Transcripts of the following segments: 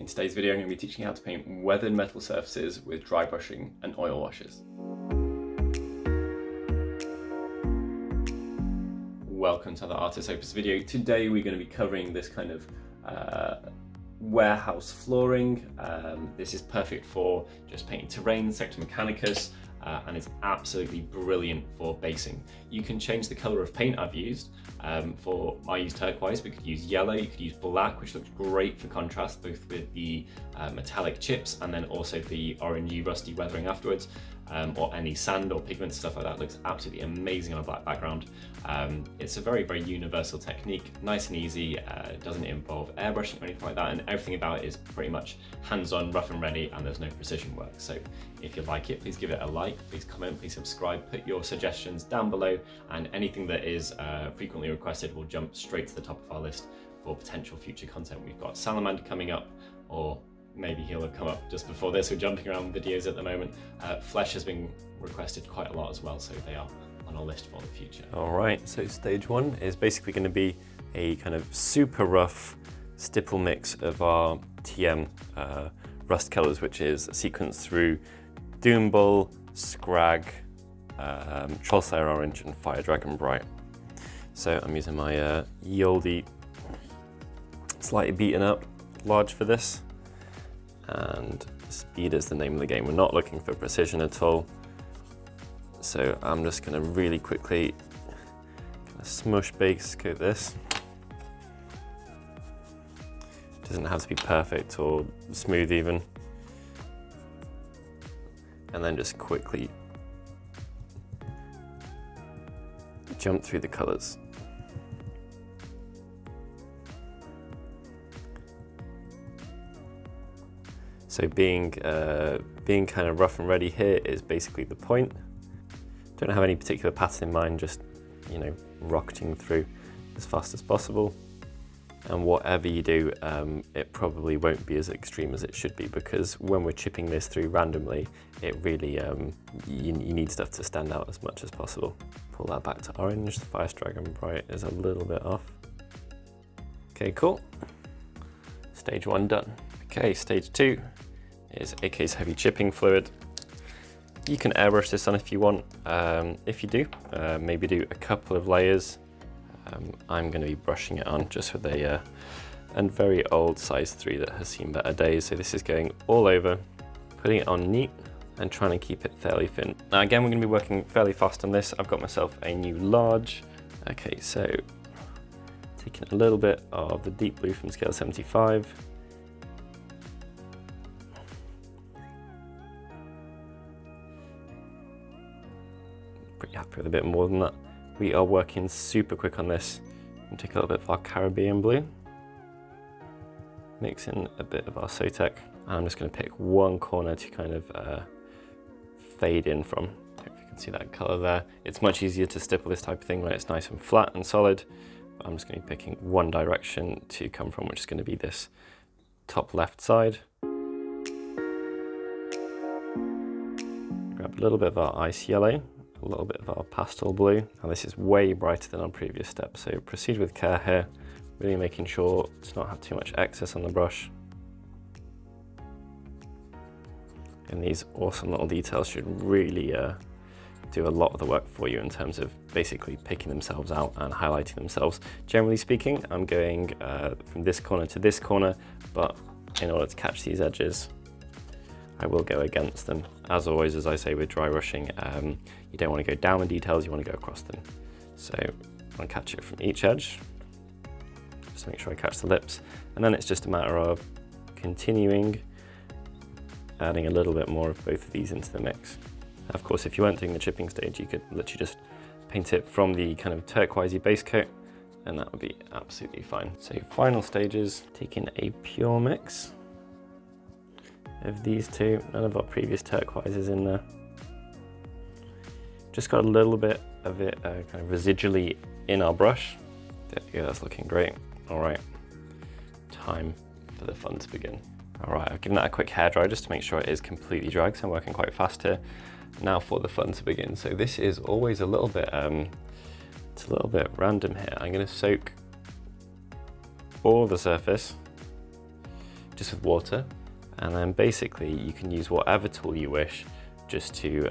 In today's video, I'm going to be teaching you how to paint weathered metal surfaces with dry brushing and oil washes. Welcome to the Artis Opus video. Today, we're going to be covering this kind of warehouse flooring. This is perfect for just painting terrain, Sector Mechanicus, and it's absolutely brilliant for basing. You can change the color of paint I've used. I use turquoise, but you could use yellow, you could use black, which looks great for contrast, both with the metallic chips and then also the orangey rusty weathering afterwards, or any sand or pigment, stuff like that looks absolutely amazing on a black background. It's a very, very universal technique, nice and easy, doesn't involve airbrushing or anything like that, and everything about it is pretty much hands-on, rough and ready, and there's no precision work. So if you like it, please give it a like. Please comment, please subscribe, put your suggestions down below, and anything that is frequently requested will jump straight to the top of our list for potential future content. We've got Salamander coming up, or maybe he'll have come up just before this. We're jumping around with videos at the moment. Flesh has been requested quite a lot as well, so they are on our list for the future. All right, so stage one is basically going to be a kind of super rough stipple mix of our TM rust colors, which is sequenced through Doombull, Scrag, Trollslayer Orange, and Fire Dragon Bright. So I'm using my Yoldi, slightly beaten up, large for this, and speed is the name of the game. We're not looking for precision at all. So I'm just gonna really quickly kind of smush base coat this. It doesn't have to be perfect or smooth even. And then just quickly jump through the colors. So being kind of rough and ready here is basically the point. Don't have any particular pattern in mind, just, you know, rocketing through as fast as possible. And whatever you do, it probably won't be as extreme as it should be, because when we're chipping this through randomly, it really, you need stuff to stand out as much as possible. Pull that back to orange. The Fire Dragon Bright is a little bit off. Okay, cool. Stage one done. Okay, stage two is AK's Heavy Chipping Fluid. You can airbrush this on if you want. If you do, maybe do a couple of layers. I'm going to be brushing it on just with a very old size 3 that has seen better days. So this is going all over, putting it on neat and trying to keep it fairly thin. Now again, we're going to be working fairly fast on this. I've got myself a new large. Okay, so taking a little bit of the deep blue from Scale 75. Pretty happy with a bit more than that. We are working super quick on this. We'll take a little bit of our Caribbean blue, mix in a bit of our Sotec, and I'm just going to pick one corner to kind of fade in from. Hope you can see that color there. It's much easier to stipple this type of thing when it's nice and flat and solid. But I'm just going to be picking one direction to come from, which is going to be this top left side. Grab a little bit of our ice yellow, a little bit of our pastel blue. Now this is way brighter than our previous step, so proceed with care here, really making sure to not have too much excess on the brush. And these awesome little details should really do a lot of the work for you in terms of basically picking themselves out and highlighting themselves. Generally speaking, I'm going from this corner to this corner, but in order to catch these edges, I will go against them. As always, as I say with dry brushing, you don't want to go down the details, you want to go across them. So I'll catch it from each edge, just to make sure I catch the lips. And then it's just a matter of continuing, adding a little bit more of both of these into the mix. Of course, if you weren't doing the chipping stage, you could literally just paint it from the kind of turquoisey base coat, and that would be absolutely fine. So final stages, taking a pure mix of these two, none of our previous turquoises in there. Just got a little bit of it kind of residually in our brush. There we go, that's looking great. All right, time for the fun to begin. All right, I've given that a quick hairdryer just to make sure it is completely dry, because I'm working quite fast here. Now for the fun to begin. So this is always a little bit, it's a little bit random here. I'm gonna soak all the surface just with water, and then basically you can use whatever tool you wish just to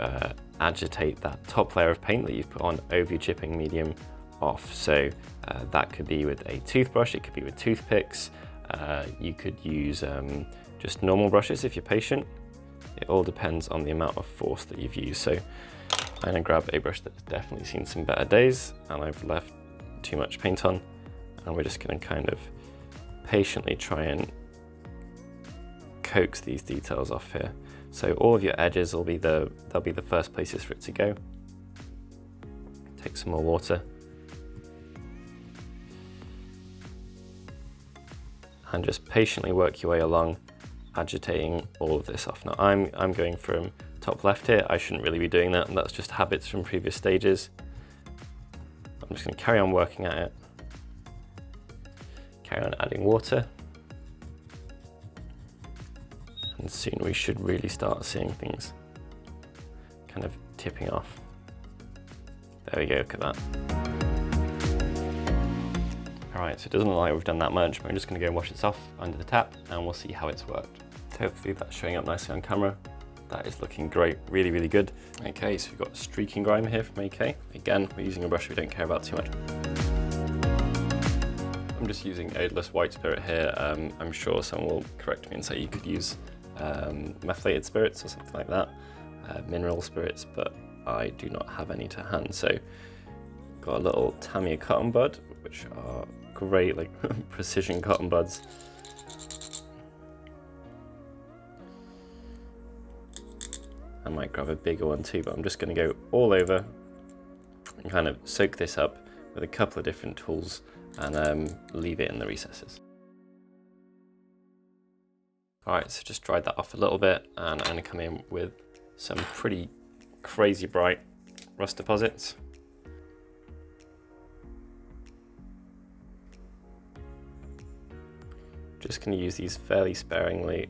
agitate that top layer of paint that you've put on over your chipping medium off. So that could be with a toothbrush, it could be with toothpicks, you could use just normal brushes if you're patient. It all depends on the amount of force that you've used. So I'm gonna grab a brush that's definitely seen some better days, and I've left too much paint on, and we're just gonna kind of patiently try and coax these details off here. So all of your edges will be they'll be the first places for it to go. Take some more water. And just patiently work your way along, agitating all of this off. Now I'm going from top left here. I shouldn't really be doing that, and that's just habits from previous stages. I'm just gonna carry on working at it. Carry on adding water. And soon we should really start seeing things kind of tipping off. There we go, look at that. All right, so it doesn't look like we've done that much, but I'm just gonna go and wash this off under the tap and we'll see how it's worked. Hopefully that's showing up nicely on camera. That is looking great, really, really good. Okay, so we've got streaking grime here from AK. Again, we're using a brush we don't care about too much. I'm just using Odless White Spirit here. I'm sure someone will correct me and say you could use methylated spirits or something like that, mineral spirits, but I do not have any to hand. So got a little Tamiya cotton bud, which are great, like precision cotton buds. I might grab a bigger one too, but I'm just gonna go all over and kind of soak this up with a couple of different tools and leave it in the recesses. All right, so just dried that off a little bit, and I'm gonna come in with some pretty crazy bright rust deposits. Just gonna use these fairly sparingly.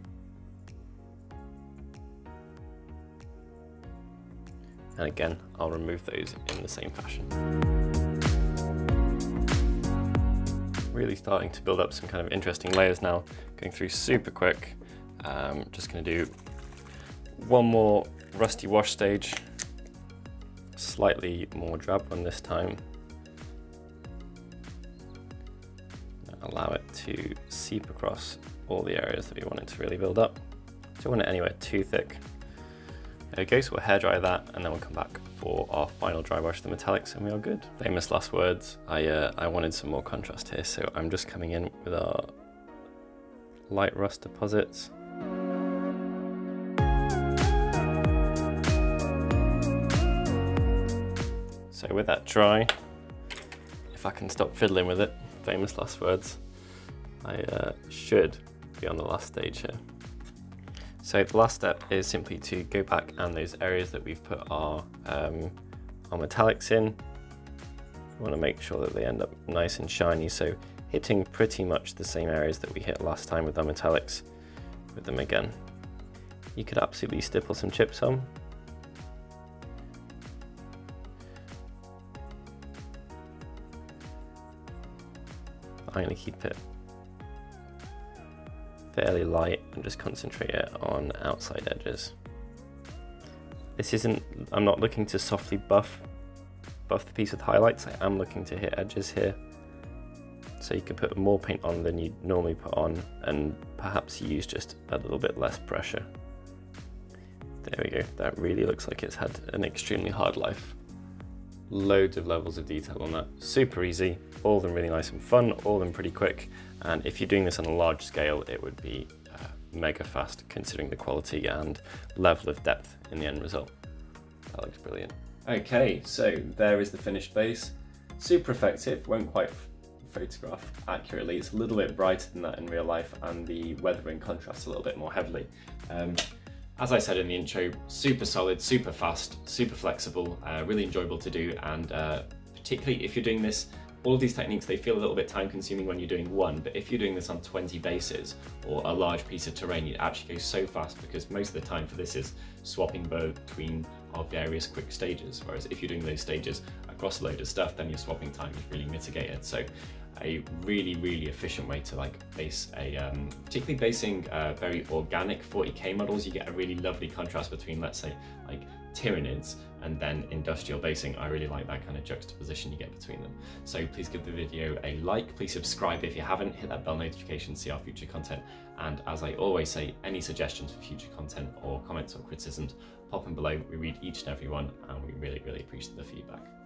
And again, I'll remove those in the same fashion. Really starting to build up some kind of interesting layers now. Going through super quick. Just gonna do one more rusty wash stage. Slightly more drab one this time. Allow it to seep across all the areas that we want it to really build up. Don't want it anywhere too thick. There we go, so we'll hairdry that, and then we'll come back for our final dry brush of the metallics, and we are good. Famous last words. I wanted some more contrast here, so I'm just coming in with our light rust deposits. So with that dry, if I can stop fiddling with it, famous last words, I should be on the last stage here. So the last step is simply to go back, and those areas that we've put our metallics in, we want to make sure that they end up nice and shiny. So hitting pretty much the same areas that we hit last time with our metallics, with them again. You could absolutely stipple some chips on. I'm going to keep it fairly light and just concentrate it on outside edges. This isn't, I'm not looking to softly buff the piece with highlights. I am looking to hit edges here. So you can put more paint on than you'd normally put on, and perhaps use just a little bit less pressure. There we go. That really looks like it's had an extremely hard life. Loads of levels of detail on that. Super easy, all of them really nice and fun, all of them pretty quick. And if you're doing this on a large scale, it would be mega fast, considering the quality and level of depth in the end result. That looks brilliant. Okay, so there is the finished base. Super effective, won't quite photograph accurately. It's a little bit brighter than that in real life, and the weathering contrasts a little bit more heavily. As I said in the intro, super solid, super fast, super flexible, really enjoyable to do, and particularly if you're doing this, all of these techniques, they feel a little bit time consuming when you're doing one, but if you're doing this on 20 bases or a large piece of terrain, you'd actually go so fast, because most of the time for this is swapping between our various quick stages, whereas if you're doing those stages across a load of stuff, then your swapping time is really mitigated. So a really, really efficient way to like base a, particularly basing very organic 40k models, you get a really lovely contrast between, let's say, like Tyranids and then industrial basing. I really like that kind of juxtaposition you get between them. So please give the video a like, please subscribe if you haven't, hit that bell notification to see our future content, and as I always say, any suggestions for future content or comments or criticisms, pop them below. We read each and every one and we really, really appreciate the feedback.